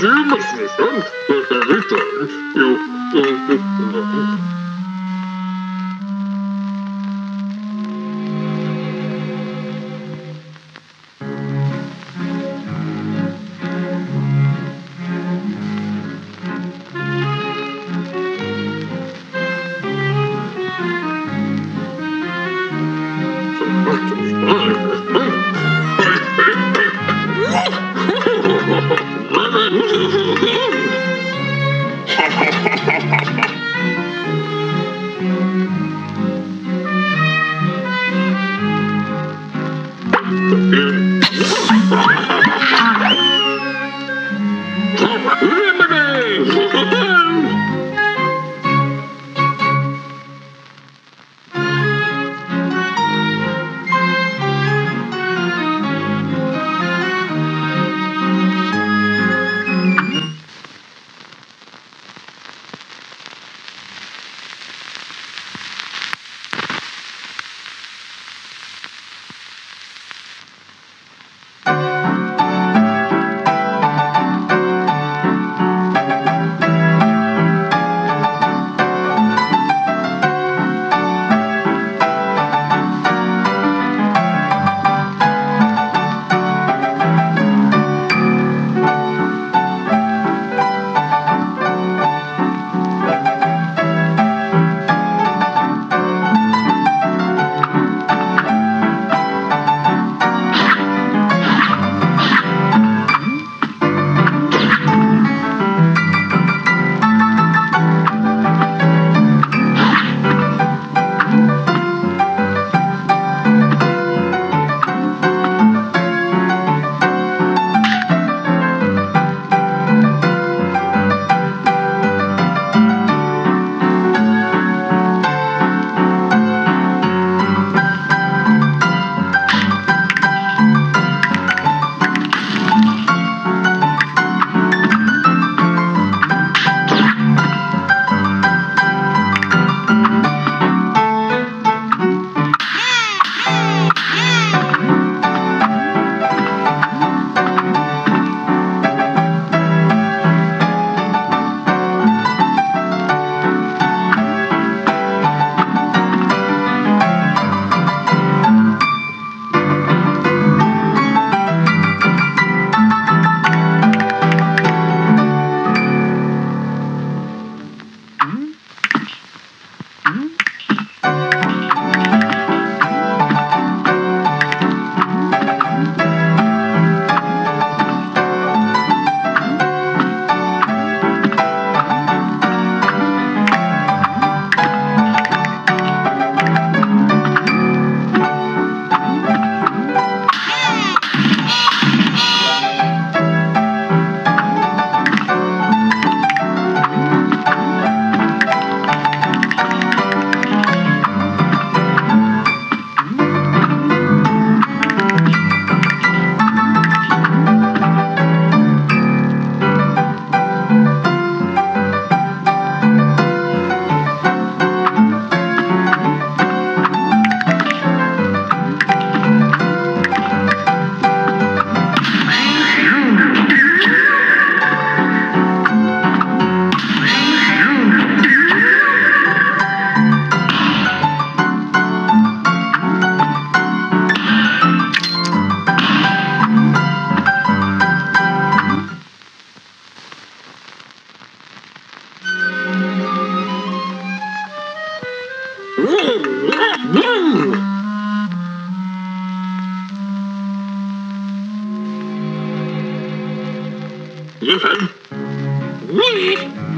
Yes,